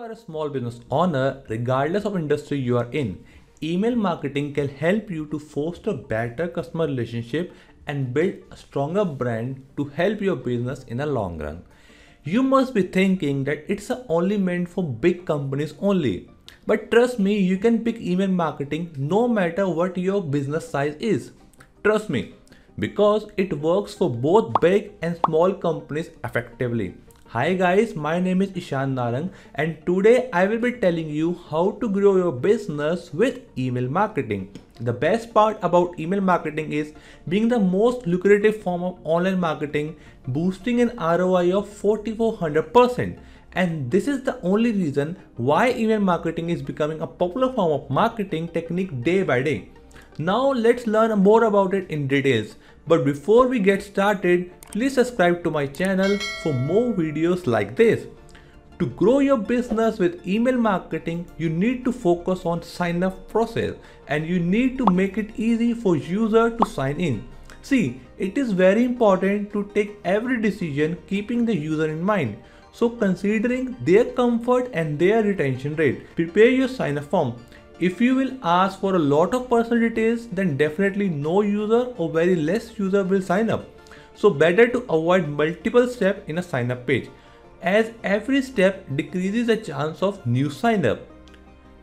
you are a small business owner, regardless of industry you are in, email marketing can help you to foster better customer relationship and build a stronger brand to help your business in the long run. You must be thinking that it's only meant for big companies only. But trust me, you can pick email marketing no matter what your business size is. Trust me, because it works for both big and small companies effectively. Hi guys, my name is Ishan Narang and today I will be telling you how to grow your business with email marketing. The best part about email marketing is being the most lucrative form of online marketing, boosting an ROI of 4400%. And this is the only reason why email marketing is becoming a popular form of marketing technique day by day. Now let's learn more about it in details. But before we get started, please subscribe to my channel for more videos like this. To grow your business with email marketing, you need to focus on sign up process and you need to make it easy for user to sign in. See, it is very important to take every decision keeping the user in mind. So considering their comfort and their retention rate, prepare your sign up form. If you will ask for a lot of personal details, then definitely no user or very less user will sign up. So better to avoid multiple steps in a sign up page, as every step decreases the chance of new sign up.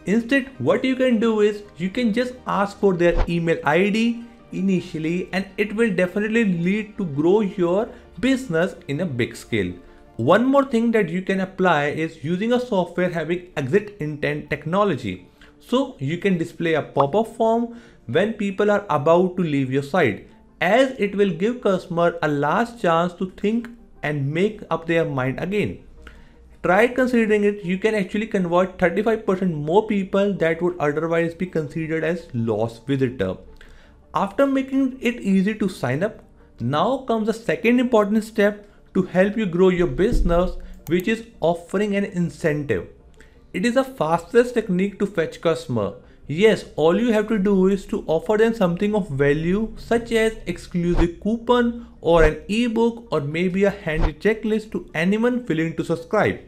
Instead, what you can do is you can just ask for their email ID initially and it will definitely lead to grow your business in a big scale. One more thing that you can apply is using a software having exit intent technology. So you can display a pop-up form when people are about to leave your site, as it will give customer a last chance to think and make up their mind again. Try considering it, you can actually convert 35% more people that would otherwise be considered as lost visitor. After making it easy to sign up, now comes the second important step to help you grow your business, which is offering an incentive. It is the fastest technique to fetch customer. Yes, all you have to do is to offer them something of value, such as exclusive coupon or an ebook or maybe a handy checklist to anyone willing to subscribe.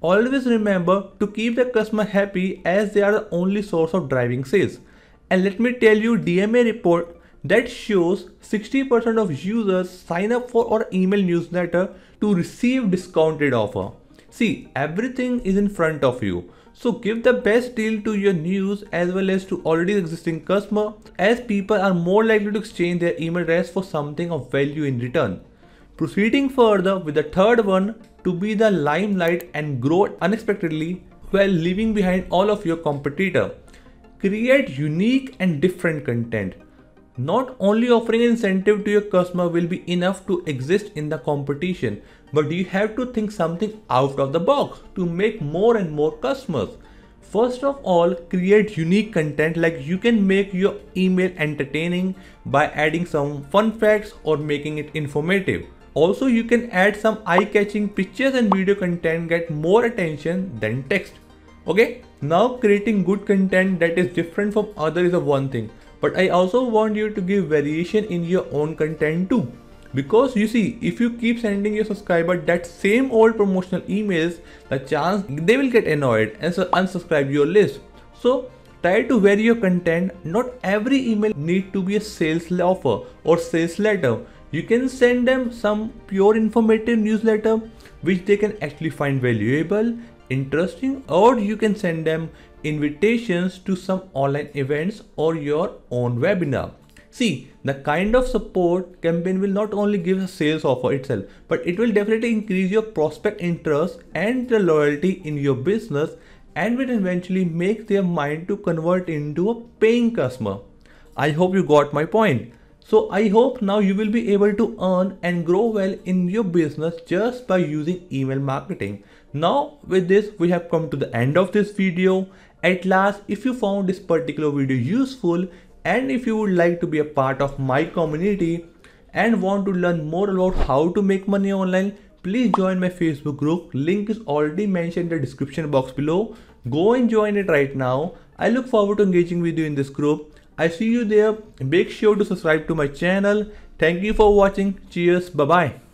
Always remember to keep the customer happy, as they are the only source of driving sales. And let me tell you, DMA report that shows 60% of users sign up for our email newsletter to receive discounted offer. See, everything is in front of you. So give the best deal to your news as well as to already existing customer, as people are more likely to exchange their email address for something of value in return. Proceeding further with the third one, to be the limelight and grow unexpectedly while leaving behind all of your competitor. Create unique and different content. Not only offering an incentive to your customer will be enough to exist in the competition, but you have to think something out of the box to make more and more customers. First of all, create unique content, like you can make your email entertaining by adding some fun facts or making it informative. Also, you can add some eye-catching pictures and video content get more attention than text. Okay, now creating good content that is different from others is one thing. But I also want you to give variation in your own content too. Because you see, if you keep sending your subscriber that same old promotional emails, the chance they will get annoyed and so unsubscribe your list. So try to vary your content. Not every email need to be a sales offer or sales letter. You can send them some pure informative newsletter which they can actually find valuable, interesting, or you can send them invitations to some online events or your own webinar. See, the kind of support campaign will not only give a sales offer itself, but it will definitely increase your prospect interest and the loyalty in your business, and will eventually make their mind to convert into a paying customer. I hope you got my point. So I hope now you will be able to earn and grow well in your business just by using email marketing. Now with this, we have come to the end of this video. At last, if you found this particular video useful, and if you would like to be a part of my community and want to learn more about how to make money online, please join my Facebook group. Link is already mentioned in the description box below. Go and join it right now. I look forward to engaging with you in this group. I see you there. Make sure to subscribe to my channel. Thank you for watching. Cheers. Bye-bye.